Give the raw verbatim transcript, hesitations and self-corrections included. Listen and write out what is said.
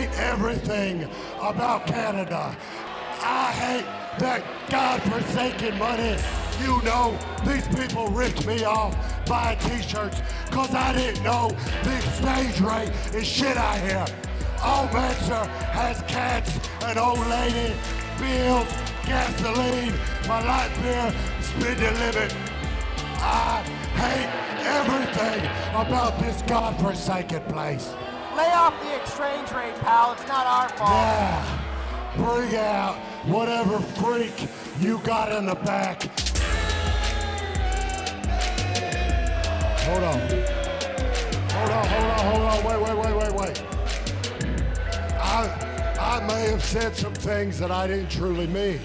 hate everything about Canada. I hate that godforsaken money. You know, these people ripped me off buying t-shirts because I didn't know the exchange rate is shit out here. Old Mansoor has cats, an old lady, bills, gasoline, my light beer, speed limit. I hate everything about this godforsaken place. Lay off the exchange rate, pal. It's not our fault. Yeah. Bring out whatever freak you got in the back. Hold on. Hold on, hold on, hold on. Wait, wait, wait, wait, wait. I, I may have said some things that I didn't truly mean.